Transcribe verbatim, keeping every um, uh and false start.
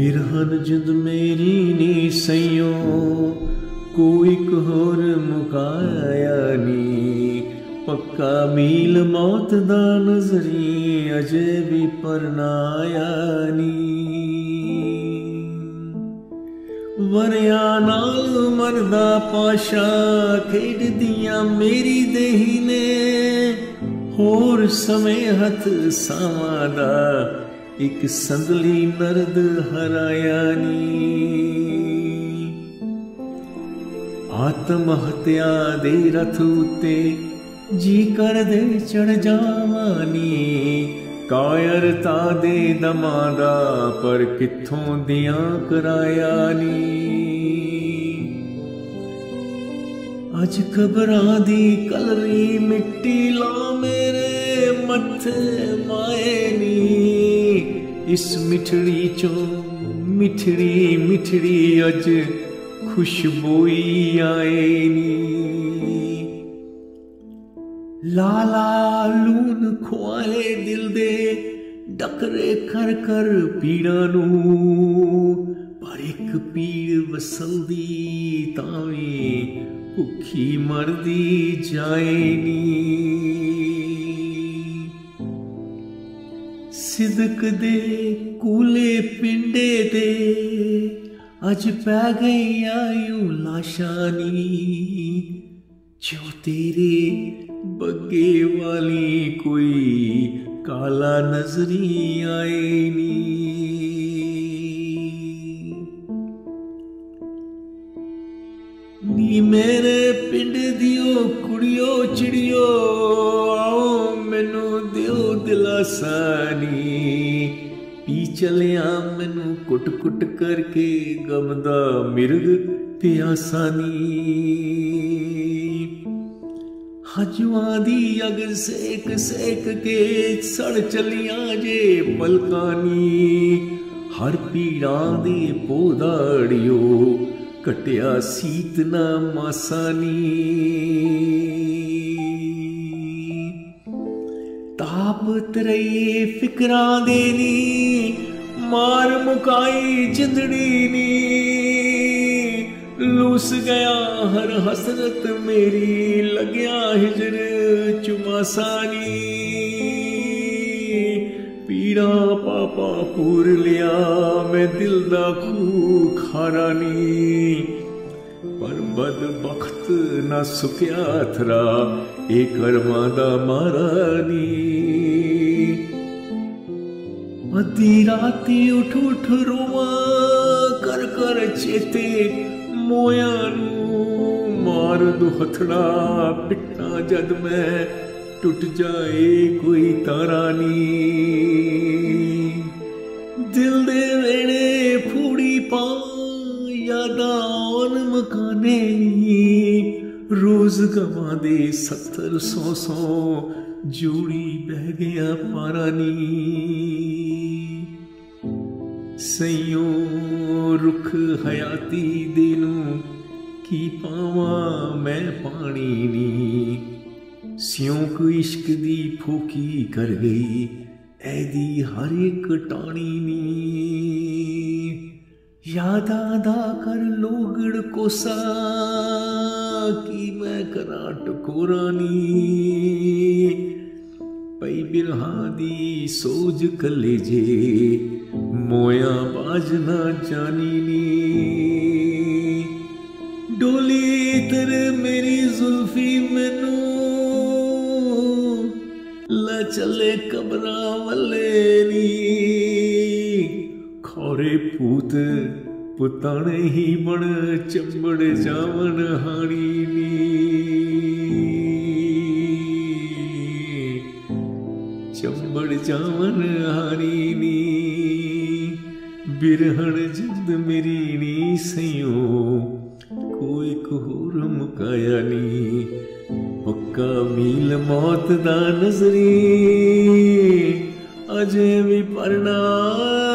बिरहन जुद मेरी नी सयो कोई होर मुकाया नी पक्का मील मौत दा नजरी अजे भी परनाया नी वरिया नाल मरदा पाशा खेड दिया मेरी देही ने होर समय हथ सावादा एक संदली नर्द हराया नी आत्महत्या दे रथ उते जी कर दे चढ़ जावानी कायरता दे दमादा पर कित्थों दिया कराया नी अज कबरां दी कलरी मिट्टी ला मेरे मत्थे माए नी इस मिठड़ी चो मिठड़ी मिठड़ी अज खुशबोई आए नी लाला लून खुआए दिल दे डकरे कर कर पीड़ा नू पर एक पीड़ वसंदी तावे भुखी मरदी जाए नी सिदक दे कूले पिंडे दे अज पै गई आयू लाशानी जो तेरे बग्गे वाली कोई काला नजरी आए नी मेरे पिंड दियो कुड़ियो चिड़ियो आओ मैनू दियो दिलासानी पी चलिया मैनू कुट कुट करके गमदा मिर्ग प्यासानी हजवा दी अग सेक सेक के सड़ चलिया जे पलकानी हर पीड़ा दे पोदाड़ियो कटिया सीत ना मासानी ताप तरये फिकरा देनी मार मुकाई जिंदड़ीनी लूस गया हर हसरत मेरी लग्या हिजर चुमासानी पीड़ा पापा पूर लिया मैं दिल दा खूह खारा नी पर बदबख्त ना सुक्या थरा ए कर्मा दा मारा नी अद्धी राती उठ उठ रोवा कर कर चेते मोया नू मार दू हथड़ा पिटना जद मैं टूट जाए कोई तारा नी दिल दे वेड़े फूड़ी पा यादा और मकाने रोज गवा दे सत्तर सौ सौ जोड़ी बह गया पारा नी सयो रुख हयाती दिनों की पावा मैं पानी नी सियोंक इश्क दी फूकी कर गई ऐदी हर एक टाणी नी याद आदा कर लोगड़ कोसा कि मैं करा टकोरानी पई बिरहा दी सोज कलेजे मोया बाजना जानी नी डोली तर मेरी जुल्फी मैनू चले कबरा वल्लेनी खौरे पूत पुताने ही बण चंबड़ जावन हानी नी चंबड़ जावन हानी नी बिरहण जिंद मेरी नी सयो कोई कोर मुकाया नी पक्का मील मौत दा नजरी अजे भी परना।